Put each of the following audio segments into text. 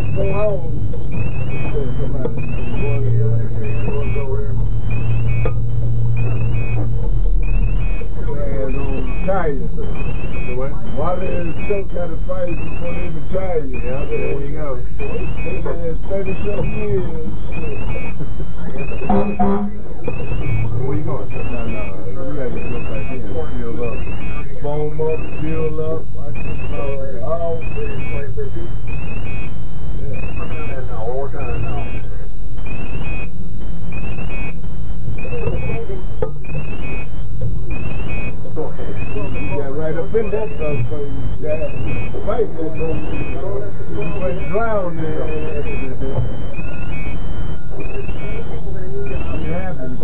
go home. Why they still got to fight before they even try you? Yeah, there you go. They had 37 years. Where you going? No, you got to look like this. Feel up. Foam up, feel up. I just know it all. Yeah. We're doing that now. We're working on it now. Been that stuff for you, Dad. Fight that stuff. You drown there. It happens,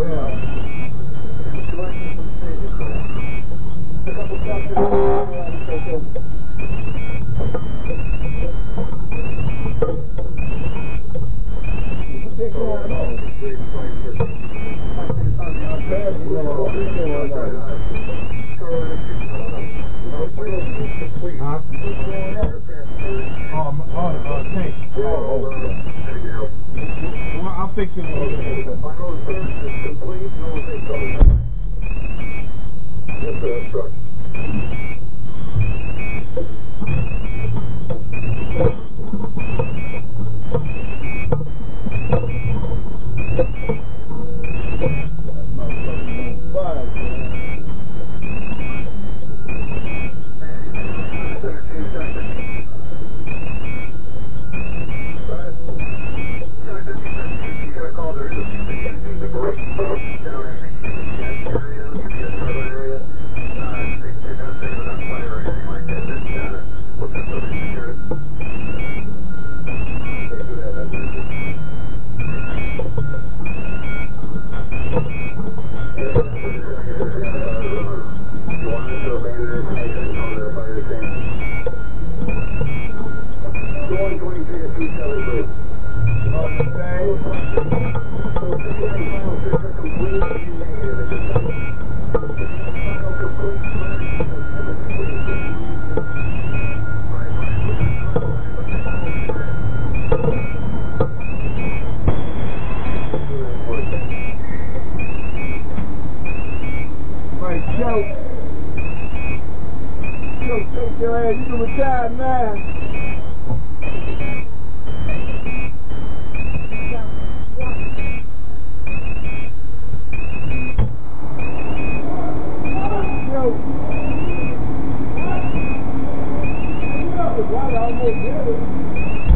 I almost did it.